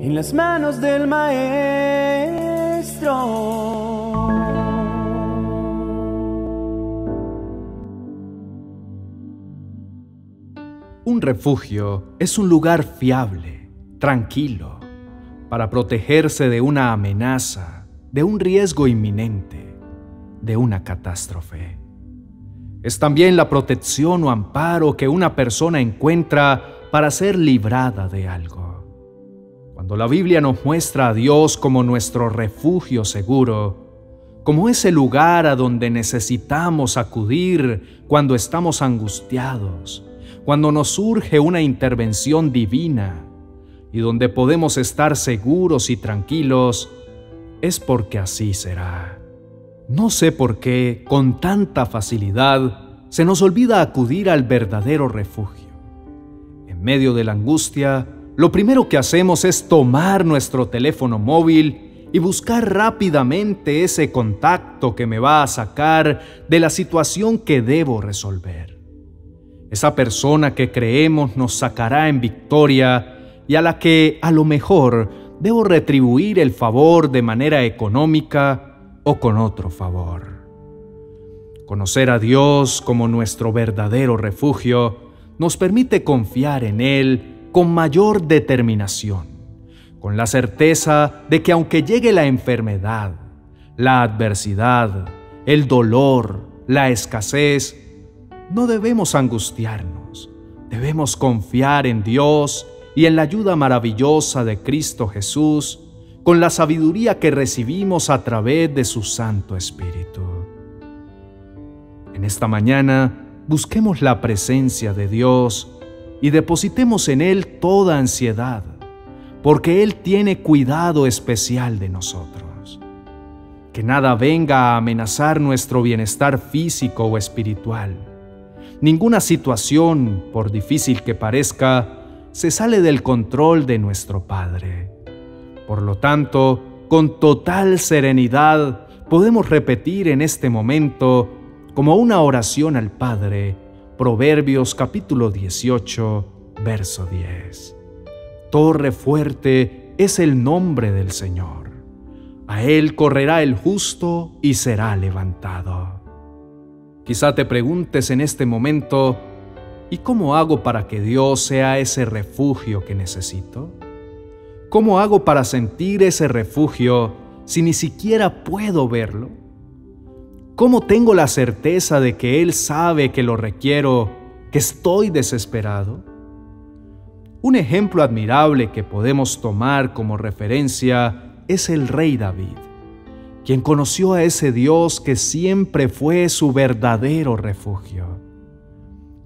en las manos del Maestro. Un refugio es un lugar fiable, tranquilo, para protegerse de una amenaza, de un riesgo inminente, de una catástrofe. Es también la protección o amparo que una persona encuentra para ser librada de algo. Cuando la Biblia nos muestra a Dios como nuestro refugio seguro, como ese lugar a donde necesitamos acudir cuando estamos angustiados, cuando nos surge una intervención divina, y donde podemos estar seguros y tranquilos, es porque así será. No sé por qué, con tanta facilidad, se nos olvida acudir al verdadero refugio. En medio de la angustia, lo primero que hacemos es tomar nuestro teléfono móvil y buscar rápidamente ese contacto que me va a sacar de la situación que debo resolver. Esa persona que creemos nos sacará en victoria y a la que, a lo mejor, debo retribuir el favor de manera económica o con otro favor. Conocer a Dios como nuestro verdadero refugio nos permite confiar en Él con mayor determinación, con la certeza de que aunque llegue la enfermedad, la adversidad, el dolor, la escasez, no debemos angustiarnos, debemos confiar en Dios y en la ayuda maravillosa de Cristo Jesús, con la sabiduría que recibimos a través de su Santo Espíritu. En esta mañana, busquemos la presencia de Dios y depositemos en Él toda ansiedad, porque Él tiene cuidado especial de nosotros. Que nada venga a amenazar nuestro bienestar físico o espiritual. Ninguna situación, por difícil que parezca, se sale del control de nuestro Padre. Por lo tanto, con total serenidad, podemos repetir en este momento, como una oración al Padre, Proverbios capítulo 18, verso 10. Torre fuerte es el nombre del Señor. A Él correrá el justo y será levantado. Quizá te preguntes en este momento, ¿y cómo hago para que Dios sea ese refugio que necesito? ¿Cómo hago para sentir ese refugio si ni siquiera puedo verlo? ¿Cómo tengo la certeza de que Él sabe que lo requiero, que estoy desesperado? Un ejemplo admirable que podemos tomar como referencia es el rey David, quien conoció a ese Dios que siempre fue su verdadero refugio.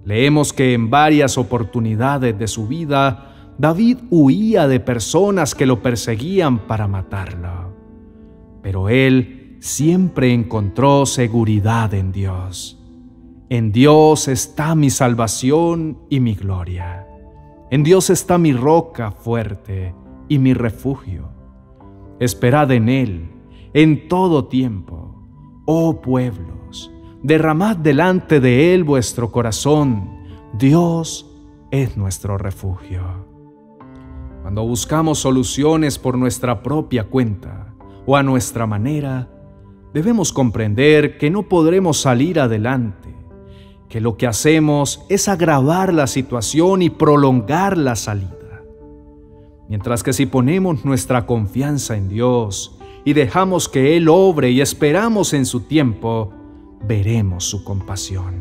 Leemos que en varias oportunidades de su vida, David huía de personas que lo perseguían para matarlo. Pero él siempre encontró seguridad en Dios. En Dios está mi salvación y mi gloria. En Dios está mi roca fuerte y mi refugio. Esperad en Él en todo tiempo, oh pueblos. Derramad delante de Él vuestro corazón. Dios es nuestro refugio. Cuando buscamos soluciones por nuestra propia cuenta o a nuestra manera, debemos comprender que no podremos salir adelante, que lo que hacemos es agravar la situación y prolongar la salida. Mientras que si ponemos nuestra confianza en Dios y dejamos que Él obre y esperamos en su tiempo, veremos su compasión.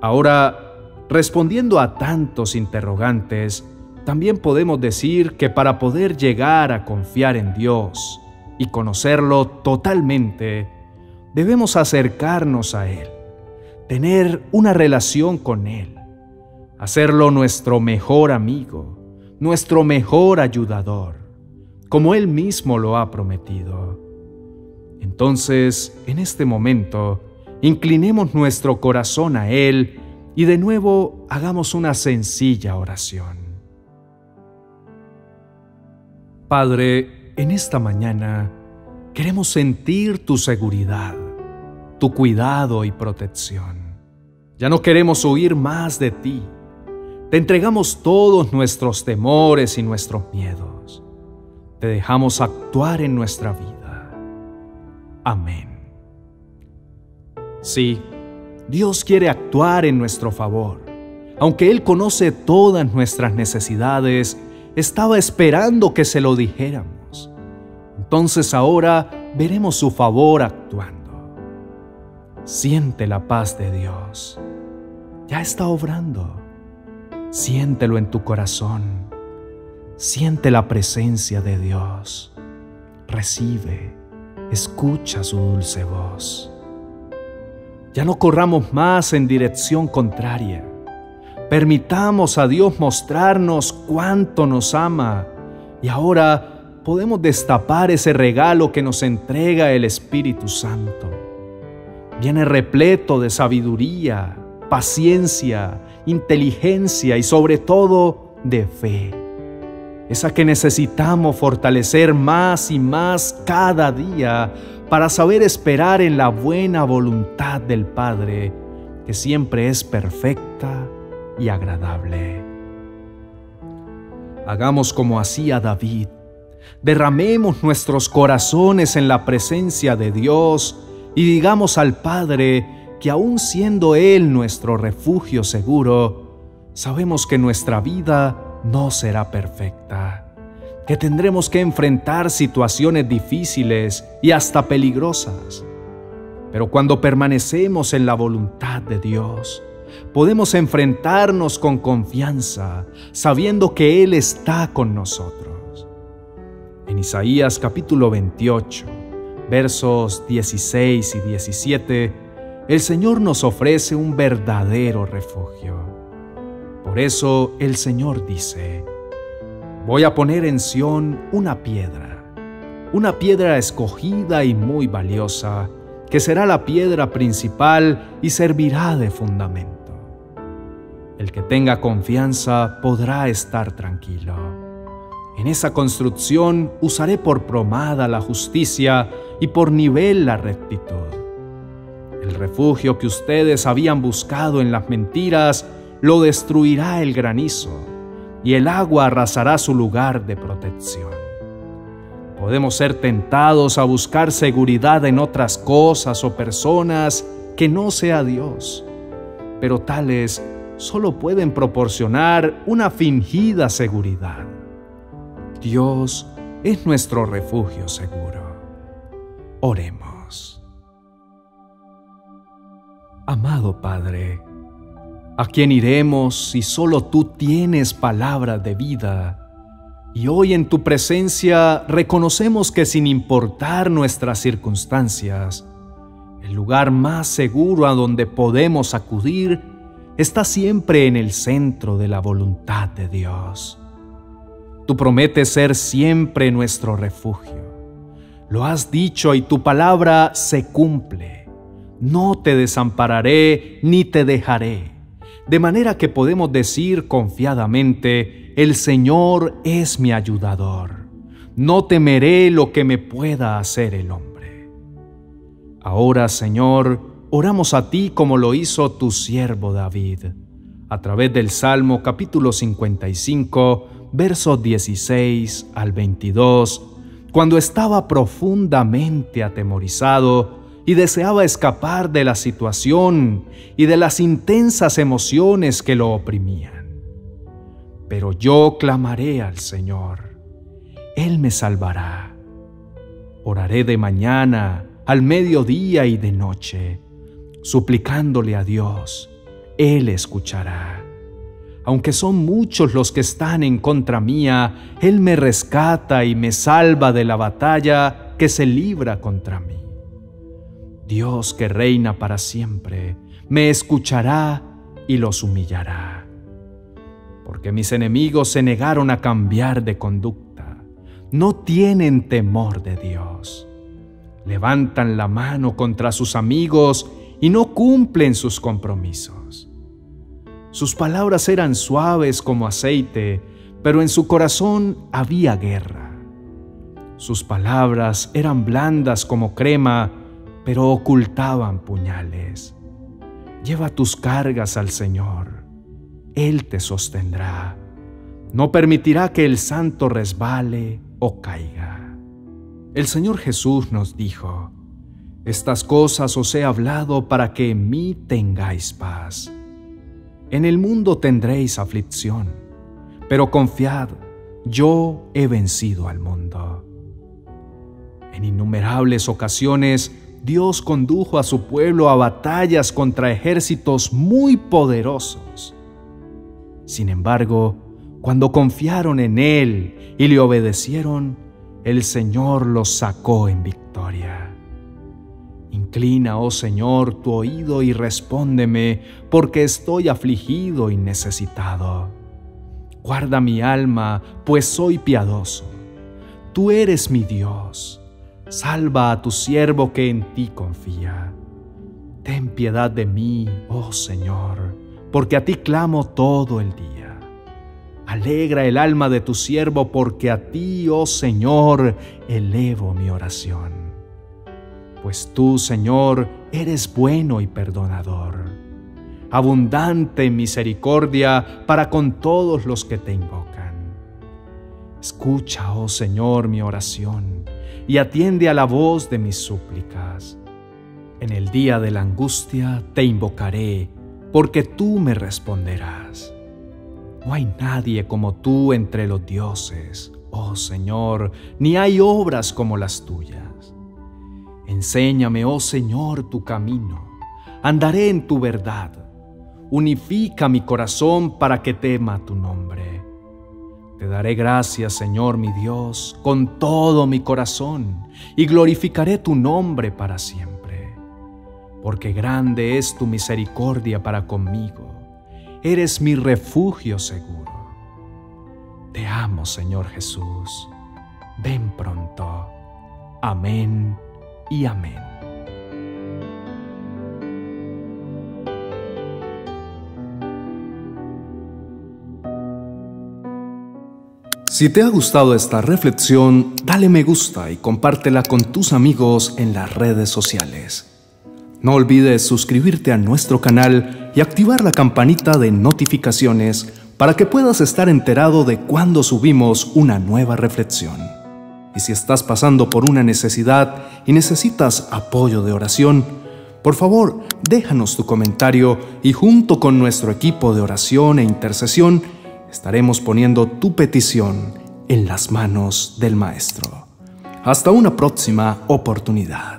Ahora, respondiendo a tantos interrogantes, también podemos decir que para poder llegar a confiar en Dios y conocerlo totalmente, debemos acercarnos a Él, tener una relación con Él, hacerlo nuestro mejor amigo, nuestro mejor ayudador, como Él mismo lo ha prometido. Entonces, en este momento, inclinemos nuestro corazón a Él y de nuevo hagamos una sencilla oración. Padre, en esta mañana queremos sentir tu seguridad, tu cuidado y protección. Ya no queremos huir más de ti. Te entregamos todos nuestros temores y nuestros miedos. Te dejamos actuar en nuestra vida. Amén. Sí, Dios quiere actuar en nuestro favor. Aunque Él conoce todas nuestras necesidades, estaba esperando que se lo dijéramos. Entonces ahora veremos su favor actuando. Siente la paz de Dios. Ya está obrando. Siéntelo en tu corazón. Siente la presencia de Dios. Recibe, escucha su dulce voz. Ya no corramos más en dirección contraria. Permitamos a Dios mostrarnos cuánto nos ama. Y ahora podemos destapar ese regalo que nos entrega el Espíritu Santo. Viene repleto de sabiduría, paciencia, inteligencia y sobre todo de fe. Esa que necesitamos fortalecer más y más cada día para saber esperar en la buena voluntad del Padre, que siempre es perfecta y agradable. Hagamos como hacía David. Derramemos nuestros corazones en la presencia de Dios y digamos al Padre que aun siendo Él nuestro refugio seguro, sabemos que nuestra vida no será perfecta, que tendremos que enfrentar situaciones difíciles y hasta peligrosas. Pero cuando permanecemos en la voluntad de Dios, podemos enfrentarnos con confianza, sabiendo que Él está con nosotros. En Isaías capítulo 28, versos 16 y 17, el Señor nos ofrece un verdadero refugio. Por eso el Señor dice: voy a poner en Sión una piedra escogida y muy valiosa, que será la piedra principal y servirá de fundamento. El que tenga confianza podrá estar tranquilo. En esa construcción usaré por promada la justicia y por nivel la rectitud. El refugio que ustedes habían buscado en las mentiras lo destruirá el granizo, y el agua arrasará su lugar de protección. Podemos ser tentados a buscar seguridad en otras cosas o personas que no sea Dios, pero tales solo pueden proporcionar una fingida seguridad. Dios es nuestro refugio seguro. Oremos. Amado Padre, ¿a quién iremos si solo tú tienes palabra de vida? Y hoy en tu presencia reconocemos que sin importar nuestras circunstancias, el lugar más seguro a donde podemos acudir está siempre en el centro de la voluntad de Dios. Tú prometes ser siempre nuestro refugio. Lo has dicho y tu palabra se cumple. No te desampararé ni te dejaré. De manera que podemos decir confiadamente: el Señor es mi ayudador. No temeré lo que me pueda hacer el hombre. Ahora, Señor, oramos a ti como lo hizo tu siervo David, a través del Salmo capítulo 55, versos 16 al 22, cuando estaba profundamente atemorizado y deseaba escapar de la situación y de las intensas emociones que lo oprimían. Pero yo clamaré al Señor. Él me salvará. Oraré de mañana, al mediodía y de noche, suplicándole a Dios. Él escuchará. Aunque son muchos los que están en contra mía, Él me rescata y me salva de la batalla que se libra contra mí. Dios que reina para siempre, me escuchará y los humillará. Porque mis enemigos se negaron a cambiar de conducta, no tienen temor de Dios. Levantan la mano contra sus amigos y no cumplen sus compromisos. Sus palabras eran suaves como aceite, pero en su corazón había guerra. Sus palabras eran blandas como crema, pero ocultaban puñales. Lleva tus cargas al Señor. Él te sostendrá. No permitirá que el santo resbale o caiga. El Señor Jesús nos dijo: estas cosas os he hablado para que en mí tengáis paz. En el mundo tendréis aflicción, pero confiad, yo he vencido al mundo. En innumerables ocasiones, Dios condujo a su pueblo a batallas contra ejércitos muy poderosos. Sin embargo, cuando confiaron en Él y le obedecieron, el Señor los sacó en victoria. Inclina, oh Señor, tu oído y respóndeme, porque estoy afligido y necesitado. Guarda mi alma, pues soy piadoso. Tú eres mi Dios. Salva a tu siervo que en ti confía. Ten piedad de mí, oh Señor, porque a ti clamo todo el día. Alegra el alma de tu siervo, porque a ti, oh Señor, elevo mi oración. Pues tú, Señor, eres bueno y perdonador, abundante en misericordia para con todos los que te invocan. Escucha, oh Señor, mi oración, y atiende a la voz de mis súplicas. En el día de la angustia te invocaré, porque tú me responderás. No hay nadie como tú entre los dioses, oh Señor, ni hay obras como las tuyas. Enséñame, oh Señor, tu camino, andaré en tu verdad. Unifica mi corazón para que tema tu nombre. Te daré gracias, Señor mi Dios, con todo mi corazón, y glorificaré tu nombre para siempre. Porque grande es tu misericordia para conmigo, eres mi refugio seguro. Te amo, Señor Jesús, ven pronto. Amén y amén. Si te ha gustado esta reflexión, dale me gusta y compártela con tus amigos en las redes sociales. No olvides suscribirte a nuestro canal y activar la campanita de notificaciones para que puedas estar enterado de cuando subimos una nueva reflexión. Y si estás pasando por una necesidad y necesitas apoyo de oración, por favor, déjanos tu comentario y junto con nuestro equipo de oración e intercesión, estaremos poniendo tu petición en las manos del Maestro. Hasta una próxima oportunidad.